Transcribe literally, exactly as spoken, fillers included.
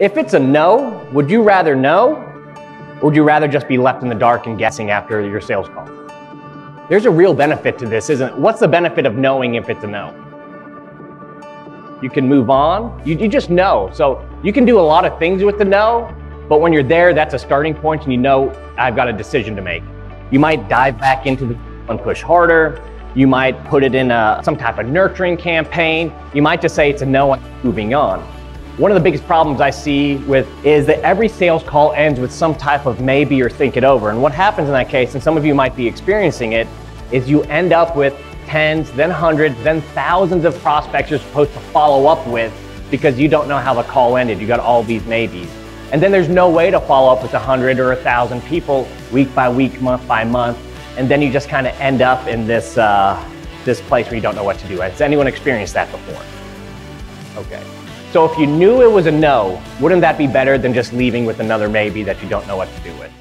If it's a no, would you rather know, or would you rather just be left in the dark and guessing after your sales call? There's a real benefit to this, isn't it? What's the benefit of knowing if it's a no? You can move on, you, you just know. So you can do a lot of things with the no, but when you're there, that's a starting point and you know, I've got a decision to make. You might dive back into the and push harder. You might put it in a, some type of nurturing campaign. You might just say it's a no and moving on. One of the biggest problems I see with is that every sales call ends with some type of maybe or think it over. And what happens in that case, and some of you might be experiencing it, is you end up with tens, then hundreds, then thousands of prospects you're supposed to follow up with because you don't know how the call ended. You got all these maybes. And then there's no way to follow up with a hundred or a thousand people week by week, month by month. And then you just kind of end up in this, uh, this place where you don't know what to do. Has anyone experienced that before? Okay. So if you knew it was a no, wouldn't that be better than just leaving with another maybe that you don't know what to do with?